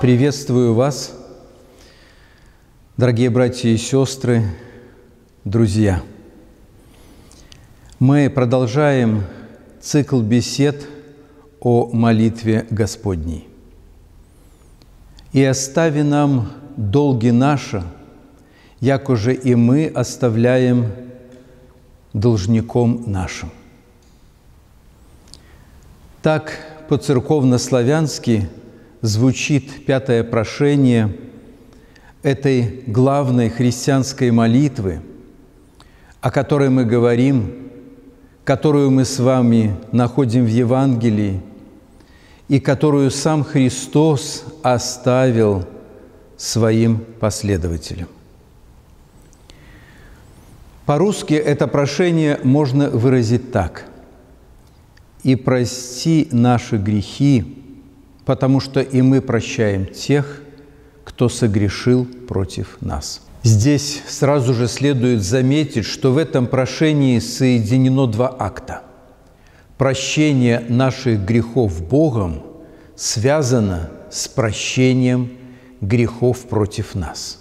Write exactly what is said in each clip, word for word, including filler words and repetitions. Приветствую вас, дорогие братья и сестры, друзья. Мы продолжаем цикл бесед о молитве Господней. «И остави нам долги наши, як уже и мы оставляем должником нашим». Так по-церковно-славянски звучит пятое прошение этой главной христианской молитвы, о которой мы говорим, которую мы с вами находим в Евангелии и которую сам Христос оставил своим последователям. По-русски это прошение можно выразить так: «И прости наши грехи, потому что и мы прощаем тех, кто согрешил против нас». Здесь сразу же следует заметить, что в этом прошении соединено два акта. Прощение наших грехов Богом связано с прощением грехов против нас.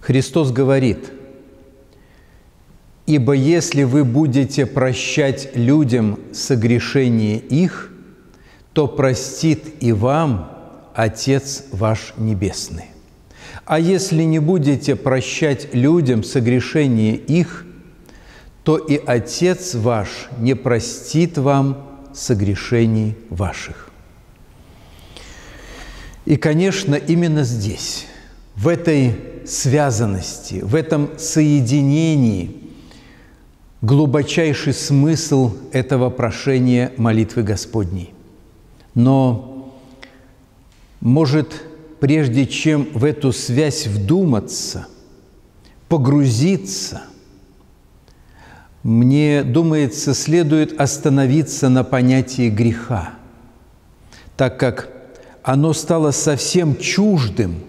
Христос говорит: «Ибо если вы будете прощать людям согрешение их, то простит и вам Отец ваш Небесный. А если не будете прощать людям согрешение их, то и Отец ваш не простит вам согрешений ваших». И, конечно, именно здесь, в этой связанности, в этом соединении глубочайший смысл этого прошения молитвы Господней. Но, может, прежде чем в эту связь вдуматься, погрузиться, мне, думается, следует остановиться на понятии греха, так как оно стало совсем чуждым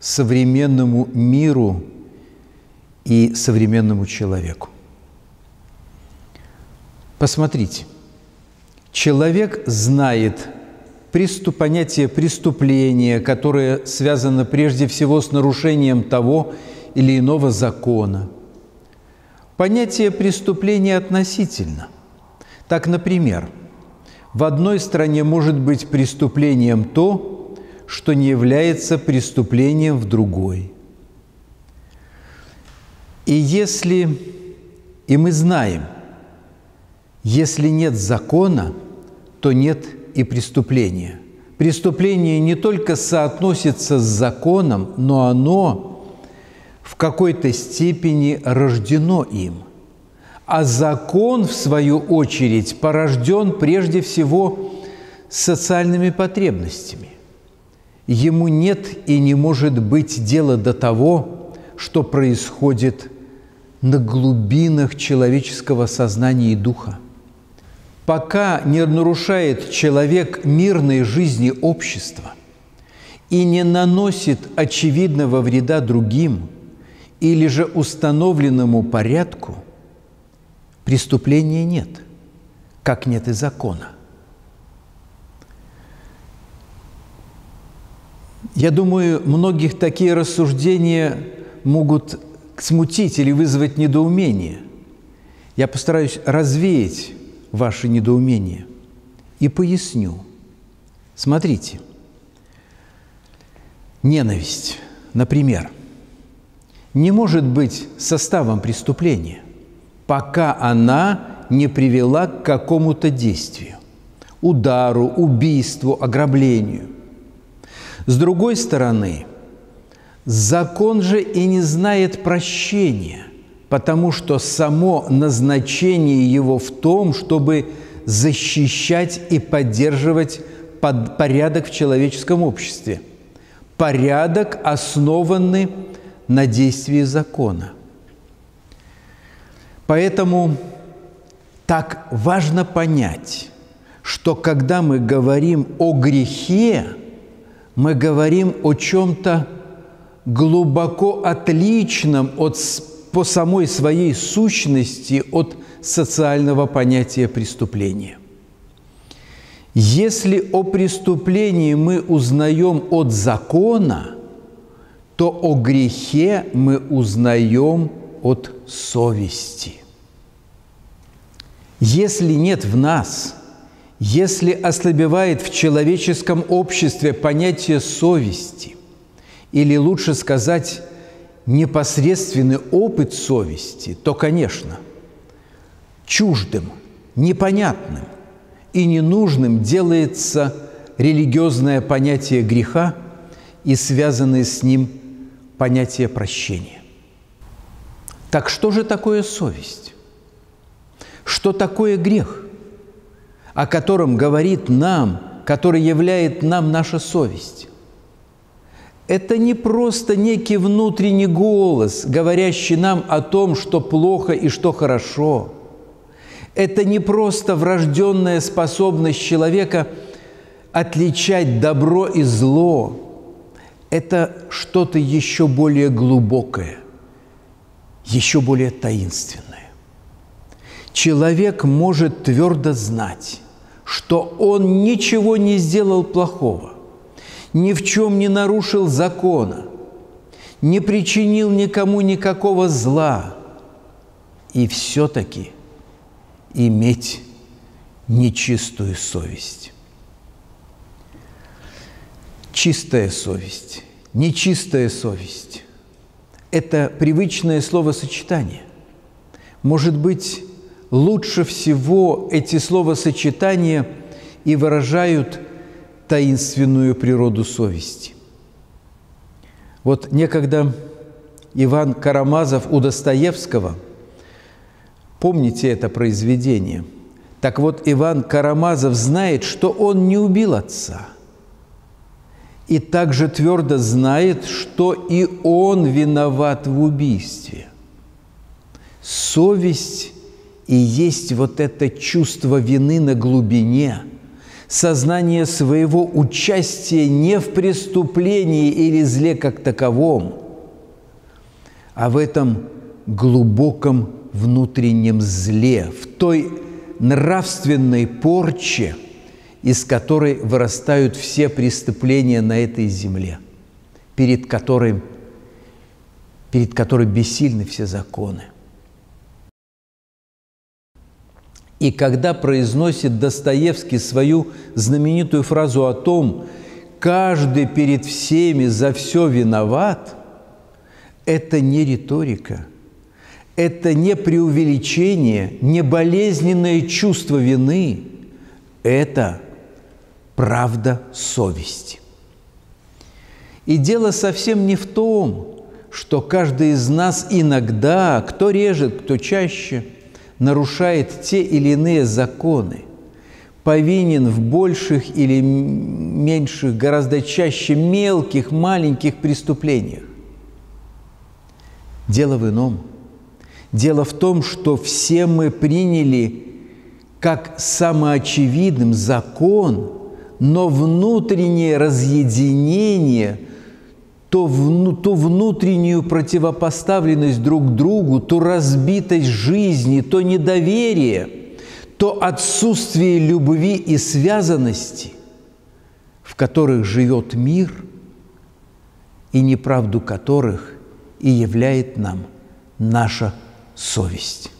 современному миру и современному человеку. Посмотрите. Человек знает понятие преступления, которое связано прежде всего с нарушением того или иного закона. Понятие преступления относительно. Так, например, в одной стране может быть преступлением то, что не является преступлением в другой. И если, и мы знаем, если нет закона, то нет и преступления. Преступление не только соотносится с законом, но оно в какой-то степени рождено им. А закон, в свою очередь, порожден прежде всего социальными потребностями. Ему нет и не может быть дела до того, что происходит на глубинах человеческого сознания и духа. Пока не нарушает человек мирной жизни общества и не наносит очевидного вреда другим или же установленному порядку, преступления нет, как нет и закона. Я думаю, многих такие рассуждения могут смутить или вызвать недоумение. Я постараюсь развеять ваше недоумение и поясню. Смотрите. Ненависть, например, не может быть составом преступления, пока она не привела к какому-то действию – удару, убийству, ограблению. С другой стороны, закон же и не знает прощения, потому что само назначение его в том, чтобы защищать и поддерживать порядок в человеческом обществе. Порядок, основанный на действии закона. Поэтому так важно понять, что когда мы говорим о грехе, мы говорим о чем-то глубоко отличном от по самой своей сущности от социального понятия преступления. Если о преступлении мы узнаем от закона, то о грехе мы узнаем от совести. Если нет в нас, если ослабевает в человеческом обществе понятие совести, или лучше сказать, непосредственный опыт совести, то, конечно, чуждым, непонятным и ненужным делается религиозное понятие греха и связанное с ним понятие прощения. Так что же такое совесть? Что такое грех, о котором говорит нам, который являет нам наша совесть? Это не просто некий внутренний голос, говорящий нам о том, что плохо и что хорошо. Это не просто врожденная способность человека отличать добро и зло. Это что-то еще более глубокое, еще более таинственное. Человек может твердо знать, что он ничего не сделал плохого, ни в чем не нарушил закона, не причинил никому никакого зла, и все-таки иметь нечистую совесть. Чистая совесть, нечистая совесть – это привычное словосочетание. Может быть, лучше всего эти словосочетания и выражают таинственную природу совести. Вот некогда Иван Карамазов у Достоевского, помните это произведение, так вот Иван Карамазов знает, что он не убил отца, и также твердо знает, что и он виноват в убийстве. Совесть и есть вот это чувство вины на глубине, сознание своего участия не в преступлении или зле как таковом, а в этом глубоком внутреннем зле, в той нравственной порче, из которой вырастают все преступления на этой земле, перед которой, перед которой бессильны все законы. И когда произносит Достоевский свою знаменитую фразу о том, «каждый перед всеми за все виноват», это не риторика, это не преувеличение, не болезненное чувство вины, это правда совести. И дело совсем не в том, что каждый из нас иногда, кто реже, кто чаще, нарушает те или иные законы, повинен в больших или меньших, гораздо чаще мелких, маленьких преступлениях. Дело в ином. Дело в том, что все мы приняли как самоочевидным закон, но внутреннее разъединение, ту внутреннюю противопоставленность друг другу, ту разбитость жизни, то недоверие, то отсутствие любви и связанности, в которых живет мир, и неправду которых и являет нам наша совесть.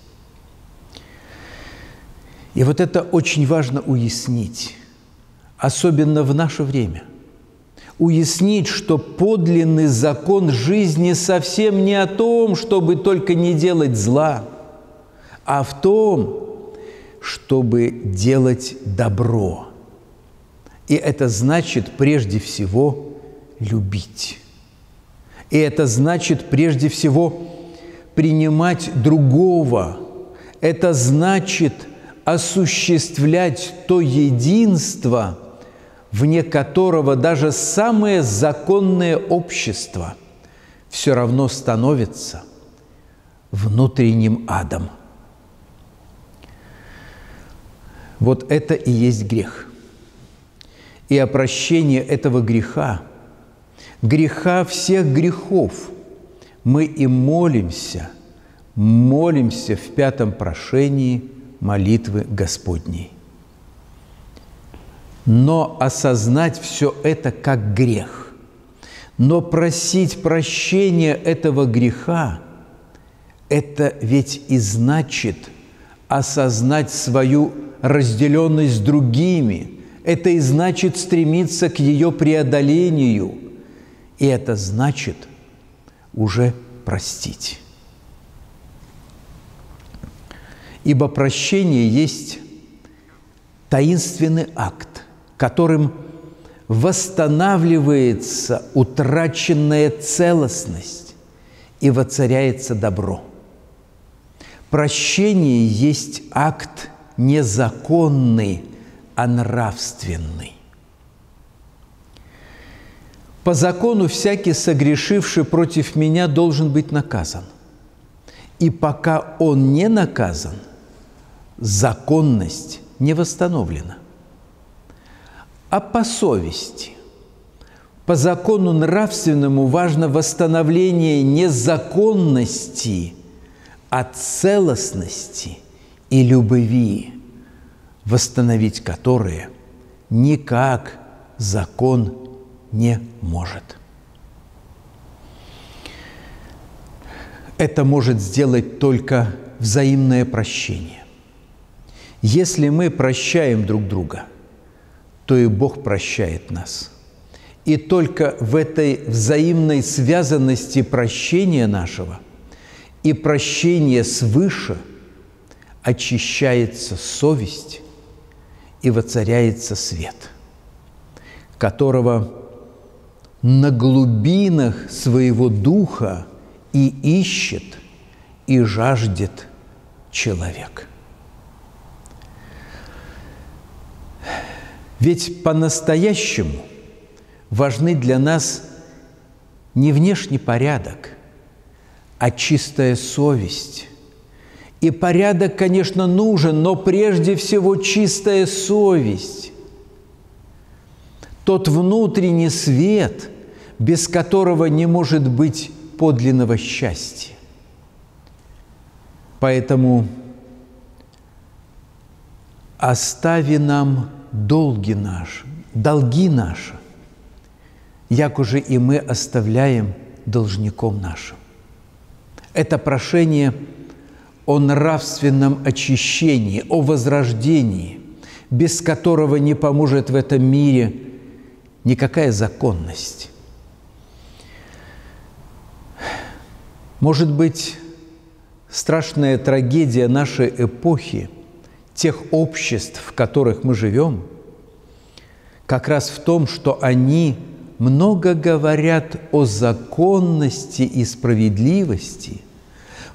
И вот это очень важно уяснить, особенно в наше время. Уяснить, что подлинный закон жизни совсем не о том, чтобы только не делать зла, а в том, чтобы делать добро. И это значит прежде всего любить. И это значит прежде всего принимать другого. Это значит осуществлять то единство, вне которого даже самое законное общество все равно становится внутренним адом. Вот это и есть грех. И о прощении этого греха, греха всех грехов, мы и молимся, молимся в пятом прошении молитвы Господней. но осознать все это как грех. Но просить прощения этого греха – это ведь и значит осознать свою разделенность с другими, это и значит стремиться к ее преодолению, и это значит уже простить. Ибо прощение есть таинственный акт, которым восстанавливается утраченная целостность и воцаряется добро. Прощение есть акт не законный, а нравственный. По закону всякий, согрешивший против меня, должен быть наказан. И пока он не наказан, законность не восстановлена. А по совести, по закону нравственному важно восстановление не законности, а целостности и любви, восстановить которые никак закон не может. Это может сделать только взаимное прощение. Если мы прощаем друг друга, то и Бог прощает нас. И только в этой взаимной связанности прощения нашего и прощения свыше очищается совесть и воцаряется свет, которого на глубинах своего духа и ищет, и жаждет человек. Ведь по-настоящему важны для нас не внешний порядок, а чистая совесть. И порядок, конечно, нужен, но прежде всего чистая совесть. Тот внутренний свет, без которого не может быть подлинного счастья. Поэтому остави нам долги наши, долги наши, як уже и мы оставляем должником нашим. Это прошение о нравственном очищении, о возрождении, без которого не поможет в этом мире никакая законность. Может быть, страшная трагедия нашей эпохи, тех обществ, в которых мы живем, как раз в том, что они много говорят о законности и справедливости,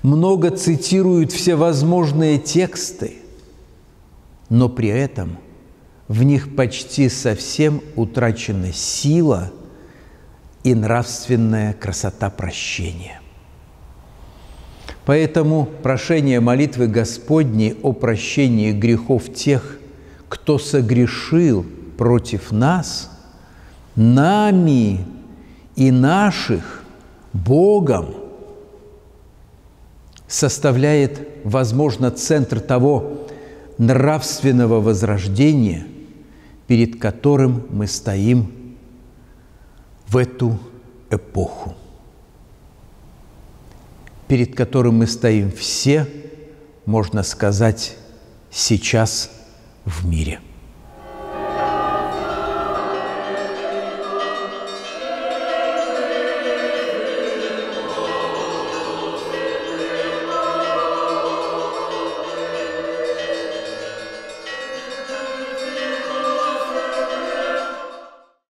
много цитируют всевозможные тексты, но при этом в них почти совсем утрачена сила и нравственная красота прощения. Поэтому прошение молитвы Господней о прощении грехов тех, кто согрешил против нас, нами и наших, Богом, составляет, возможно, центр того нравственного возрождения, перед которым мы стоим в эту эпоху, перед которым мы стоим все, можно сказать, сейчас в мире.